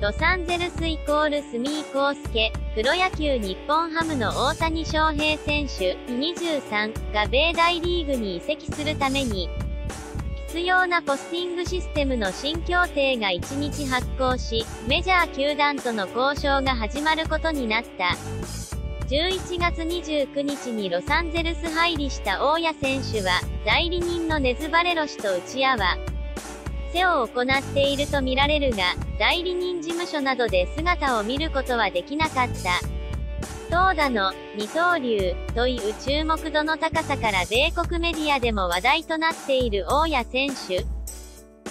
ロサンゼルスイコール住井康介、プロ野球日本ハムの大谷翔平選手、23が米大リーグに移籍するために、必要なポスティングシステムの新協定が1日発行し、メジャー球団との交渉が始まることになった。11月29日にロサンゼルス入りした大谷選手は、代理人のネズバレロ氏と打ち合わせを行っているとみられるが、代理人事務所などで姿を見ることはできなかった。投打の二刀流という注目度の高さから米国メディアでも話題となっている大谷選手。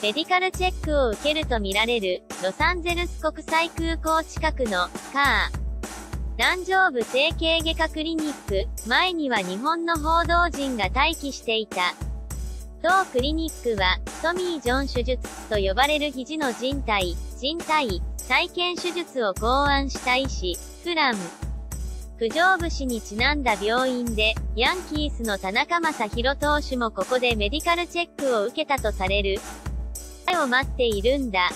メディカルチェックを受けるとみられるロサンゼルス国際空港近くのカー南上部整形外科クリニック前には日本の報道陣が待機していた。当クリニックはトミー・ジョン手術と呼ばれる肘の靭帯再建手術を考案した医師、フランク・ジョーブ氏にちなんだ病院で、ヤンキースの田中将大投手もここでメディカルチェックを受けたとされる。を待っているんだ。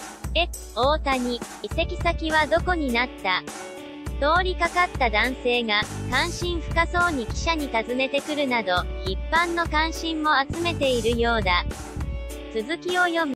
大谷、移籍先はどこになった？通りかかった男性が、関心深そうに記者に尋ねてくるなど、一般の関心も集めているようだ。続きを読む。